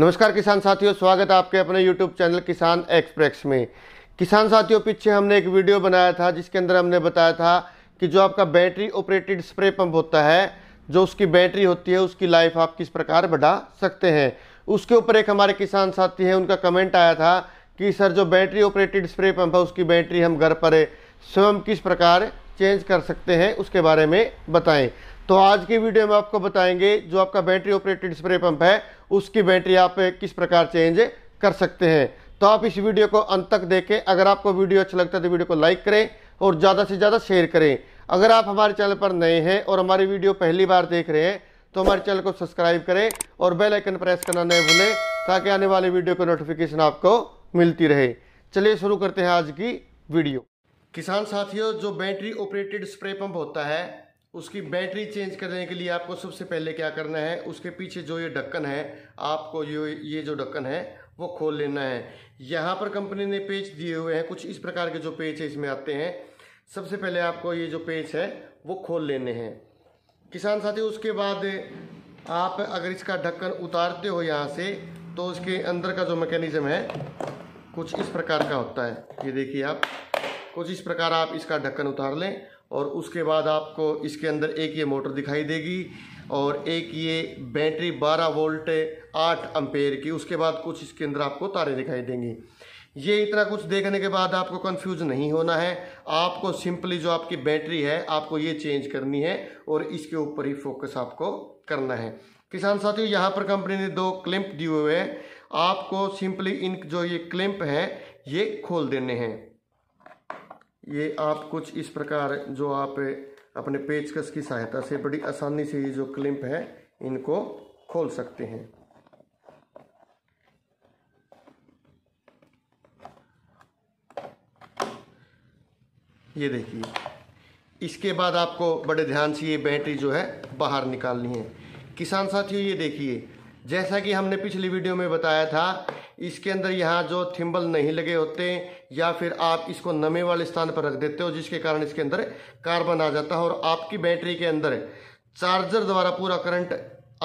नमस्कार किसान साथियों, स्वागत है आपके अपने YouTube चैनल किसान एक्सप्रेस में। किसान साथियों, पीछे हमने एक वीडियो बनाया था जिसके अंदर हमने बताया था कि जो आपका बैटरी ऑपरेटेड स्प्रे पंप होता है, जो उसकी बैटरी होती है, उसकी लाइफ आप किस प्रकार बढ़ा सकते हैं। उसके ऊपर एक हमारे किसान साथी हैं, उनका कमेंट आया था कि सर जो बैटरी ऑपरेटेड स्प्रे पंप है उसकी बैटरी हम घर पर स्वयं किस प्रकार चेंज कर सकते हैं, उसके बारे में बताएं। तो आज की वीडियो में आपको बताएंगे जो आपका बैटरी ऑपरेटेड स्प्रे पंप है उसकी बैटरी आप किस प्रकार चेंज कर सकते हैं। तो आप इस वीडियो को अंत तक देखें। अगर आपको वीडियो अच्छा लगता है तो वीडियो को लाइक करें और ज़्यादा से ज़्यादा शेयर करें। अगर आप हमारे चैनल पर नए हैं और हमारी वीडियो पहली बार देख रहे हैं तो हमारे चैनल को सब्सक्राइब करें और बेल आइकन प्रेस करना न भूलें ताकि आने वाली वीडियो की नोटिफिकेशन आपको मिलती रहे। चलिए शुरू करते हैं आज की वीडियो। किसान साथियों, जो बैटरी ऑपरेटेड स्प्रे पंप होता है उसकी बैटरी चेंज करने के लिए आपको सबसे पहले क्या करना है, उसके पीछे जो ये ढक्कन है, आपको ये जो ढक्कन है वो खोल लेना है। यहाँ पर कंपनी ने पेच दिए हुए हैं, कुछ इस प्रकार के जो पेच है इसमें आते हैं। सबसे पहले आपको ये जो पेच है वो खोल लेने हैं किसान साथियों। उसके बाद आप अगर इसका ढक्कन उतारते हो यहाँ से तो उसके अंदर का जो मैकेनिज़्म है कुछ इस प्रकार का होता है। ये देखिए आप, कुछ इस प्रकार आप इसका ढक्कन उतार लें और उसके बाद आपको इसके अंदर एक ये मोटर दिखाई देगी और एक ये बैटरी 12 वोल्ट 8 एम्पेयर की, उसके बाद कुछ इसके अंदर आपको तारे दिखाई देंगी। ये इतना कुछ देखने के बाद आपको कंफ्यूज नहीं होना है। आपको सिंपली जो आपकी बैटरी है आपको ये चेंज करनी है और इसके ऊपर ही फोकस आपको करना है। किसान साथियों, यहाँ पर कंपनी ने दो क्लैंप दिए हुए हैं, आपको सिंपली इन जो ये क्लैंप है ये खोल देने हैं। ये आप कुछ इस प्रकार जो आप अपने पेचकस की सहायता से बड़ी आसानी से ये जो क्लैंप है इनको खोल सकते हैं। ये देखिए, इसके बाद आपको बड़े ध्यान से ये बैटरी जो है बाहर निकालनी है। किसान साथियों, ये देखिए, जैसा कि हमने पिछली वीडियो में बताया था, इसके अंदर यहाँ जो थिम्बल नहीं लगे होते या फिर आप इसको नमे वाले स्थान पर रख देते हो जिसके कारण इसके अंदर कार्बन आ जाता है और आपकी बैटरी के अंदर चार्जर द्वारा पूरा करंट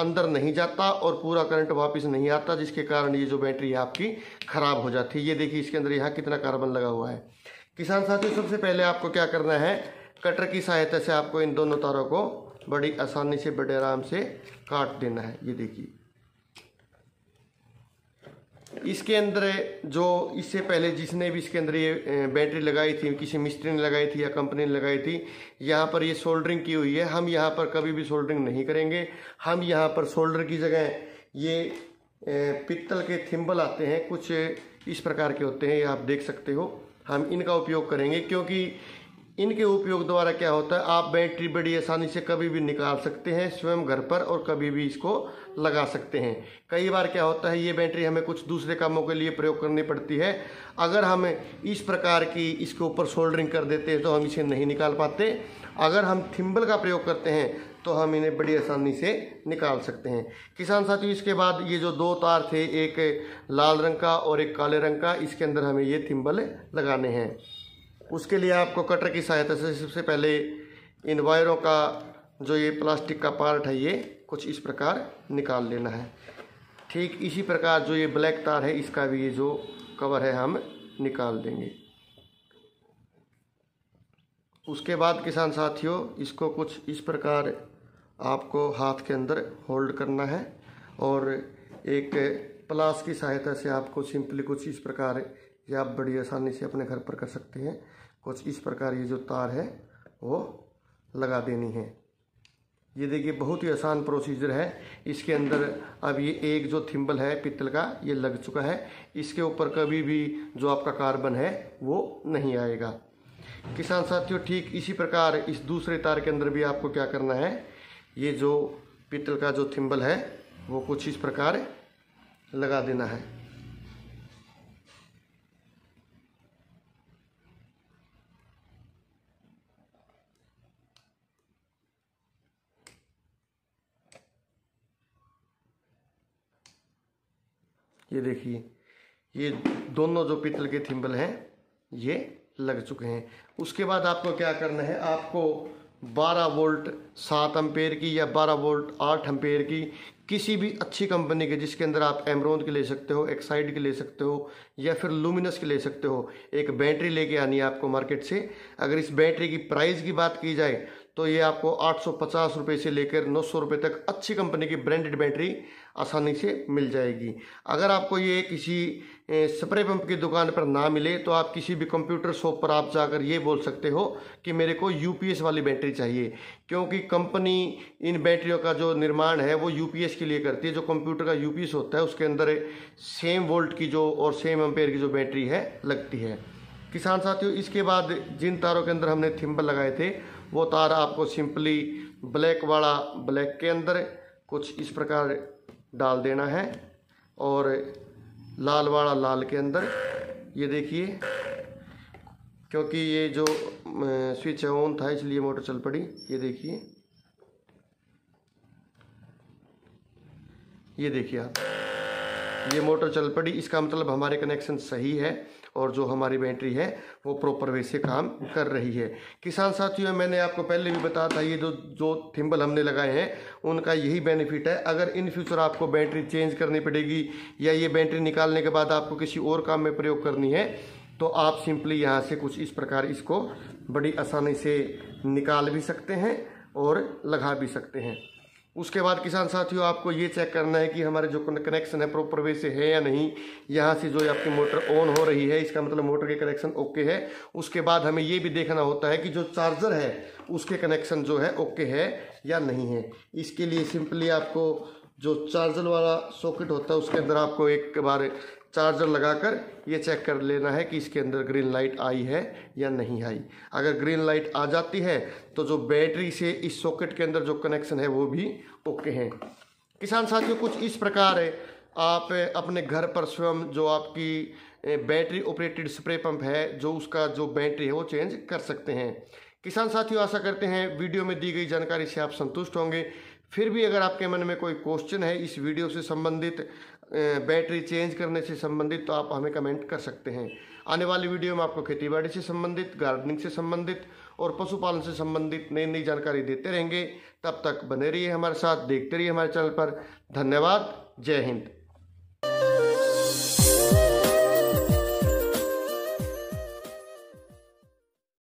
अंदर नहीं जाता और पूरा करंट वापस नहीं आता, जिसके कारण ये जो बैटरी है आपकी ख़राब हो जाती है। ये देखिए, इसके अंदर यहाँ कितना कार्बन लगा हुआ है। किसान साथियों, सबसे पहले आपको क्या करना है, कटर की सहायता से आपको इन दोनों तारों को बड़ी आसानी से बड़े आराम से काट देना है। ये देखिए, इसके अंदर जो इससे पहले जिसने भी इसके अंदर ये बैटरी लगाई थी, किसी मिस्त्री ने लगाई थी या कंपनी ने लगाई थी, यहाँ पर ये सोल्डरिंग की हुई है। हम यहाँ पर कभी भी सोल्डरिंग नहीं करेंगे। हम यहाँ पर सोल्डर की जगह ये पित्तल के थिम्बल आते हैं, कुछ इस प्रकार के होते हैं, ये आप देख सकते हो, हम इनका उपयोग करेंगे क्योंकि इनके उपयोग द्वारा क्या होता है, आप बैटरी बड़ी आसानी से कभी भी निकाल सकते हैं स्वयं घर पर और कभी भी इसको लगा सकते हैं। कई बार क्या होता है, ये बैटरी हमें कुछ दूसरे कामों के लिए प्रयोग करनी पड़ती है। अगर हम इस प्रकार की इसके ऊपर सोल्डरिंग कर देते हैं तो हम इसे नहीं निकाल पाते। अगर हम थिम्बल का प्रयोग करते हैं तो हम इन्हें बड़ी आसानी से निकाल सकते हैं। किसान साथियों, इसके बाद ये जो दो तार थे, एक लाल रंग का और एक काले रंग का, इसके अंदर हमें ये थिम्बल लगाने हैं। उसके लिए आपको कटर की सहायता से सबसे पहले इन वायरों का जो ये प्लास्टिक का पार्ट है ये कुछ इस प्रकार निकाल लेना है। ठीक इसी प्रकार जो ये ब्लैक तार है इसका भी ये जो कवर है हम निकाल देंगे। उसके बाद किसान साथियों, इसको कुछ इस प्रकार आपको हाथ के अंदर होल्ड करना है और एक प्लास की सहायता से आपको सिंपली कुछ इस प्रकार, ये आप बड़ी आसानी से अपने घर पर कर सकते हैं, कुछ इस प्रकार ये जो तार है वो लगा देनी है। ये देखिए, बहुत ही आसान प्रोसीजर है। इसके अंदर अब ये एक जो थिम्बल है पित्तल का ये लग चुका है, इसके ऊपर कभी भी जो आपका कार्बन है वो नहीं आएगा। किसान साथियों, ठीक इसी प्रकार इस दूसरे तार के अंदर भी आपको क्या करना है, ये जो पित्तल का जो थिम्बल है वो कुछ इस प्रकार लगा देना है। ये देखिए, ये दोनों जो पित्तल के थिम्बल हैं ये लग चुके हैं। उसके बाद आपको क्या करना है, आपको 12 वोल्ट 7 एम्पेयर की या 12 वोल्ट 8 एम्पेयर की किसी भी अच्छी कंपनी के, जिसके अंदर आप एमरोन के ले सकते हो, एक्साइड के ले सकते हो या फिर लूमिनस के ले सकते हो, एक बैटरी लेके आनी है आपको मार्केट से। अगर इस बैटरी की प्राइस की बात की जाए तो ये आपको 850 रुपये से लेकर 900 रुपये तक अच्छी कंपनी की ब्रांडेड बैटरी आसानी से मिल जाएगी। अगर आपको ये किसी स्प्रे पंप की दुकान पर ना मिले तो आप किसी भी कंप्यूटर शॉप पर आप जाकर ये बोल सकते हो कि मेरे को यूपीएस वाली बैटरी चाहिए, क्योंकि कंपनी इन बैटरियों का जो निर्माण है वो यूपीएस के लिए करती है। जो कंप्यूटर का यूपीएस होता है उसके अंदर सेम वोल्ट की जो और सेम एम्पेयर की जो बैटरी है लगती है। किसान साथियों, इसके बाद जिन तारों के अंदर हमने थिम्बल लगाए थे वो तार आपको सिंपली ब्लैक वाला ब्लैक के अंदर कुछ इस प्रकार डाल देना है और लाल वाला लाल के अंदर। ये देखिए, क्योंकि ये जो स्विच है ऑन था इसलिए मोटर चल पड़ी। ये देखिए आप, ये मोटर चल पड़ी। इसका मतलब हमारे कनेक्शन सही है और जो हमारी बैटरी है वो प्रॉपर वे से काम कर रही है। किसान साथियों, मैंने आपको पहले भी बताया था ये जो थिम्बल हमने लगाए हैं उनका यही बेनिफिट है। अगर इन फ्यूचर आपको बैटरी चेंज करनी पड़ेगी या ये बैटरी निकालने के बाद आपको किसी और काम में प्रयोग करनी है तो आप सिंपली यहाँ से कुछ इस प्रकार इसको बड़ी आसानी से निकाल भी सकते हैं और लगा भी सकते हैं। उसके बाद किसान साथियों, आपको ये चेक करना है कि हमारे जो कनेक्शन है प्रॉपर वे से है या नहीं। यहाँ से जो आपकी मोटर ऑन हो रही है इसका मतलब मोटर के कनेक्शन ओके है। उसके बाद हमें ये भी देखना होता है कि जो चार्जर है उसके कनेक्शन जो है ओके है या नहीं है। इसके लिए सिंपली आपको जो चार्जर वाला सॉकेट होता है उसके अंदर आपको एक बार चार्जर लगाकर ये चेक कर लेना है कि इसके अंदर ग्रीन लाइट आई है या नहीं आई। अगर ग्रीन लाइट आ जाती है तो जो बैटरी से इस सॉकेट के अंदर जो कनेक्शन है वो भी ओके हैं। किसान साथियों, कुछ इस प्रकार है आप अपने घर पर स्वयं जो आपकी बैटरी ऑपरेटेड स्प्रे पंप है जो उसका जो बैटरी है वो चेंज कर सकते हैं। किसान साथियों, आशा करते हैं वीडियो में दी गई जानकारी से आप संतुष्ट होंगे। फिर भी अगर आपके मन में कोई क्वेश्चन है इस वीडियो से संबंधित, बैटरी चेंज करने से संबंधित, तो आप हमें कमेंट कर सकते हैं। आने वाली वीडियो में आपको खेतीबाड़ी से संबंधित, गार्डनिंग से संबंधित और पशुपालन से संबंधित नई नई जानकारी देते रहेंगे। तब तक बने रहिए हमारे साथ, देखते रहिए हमारे चैनल पर। धन्यवाद, जय हिंद।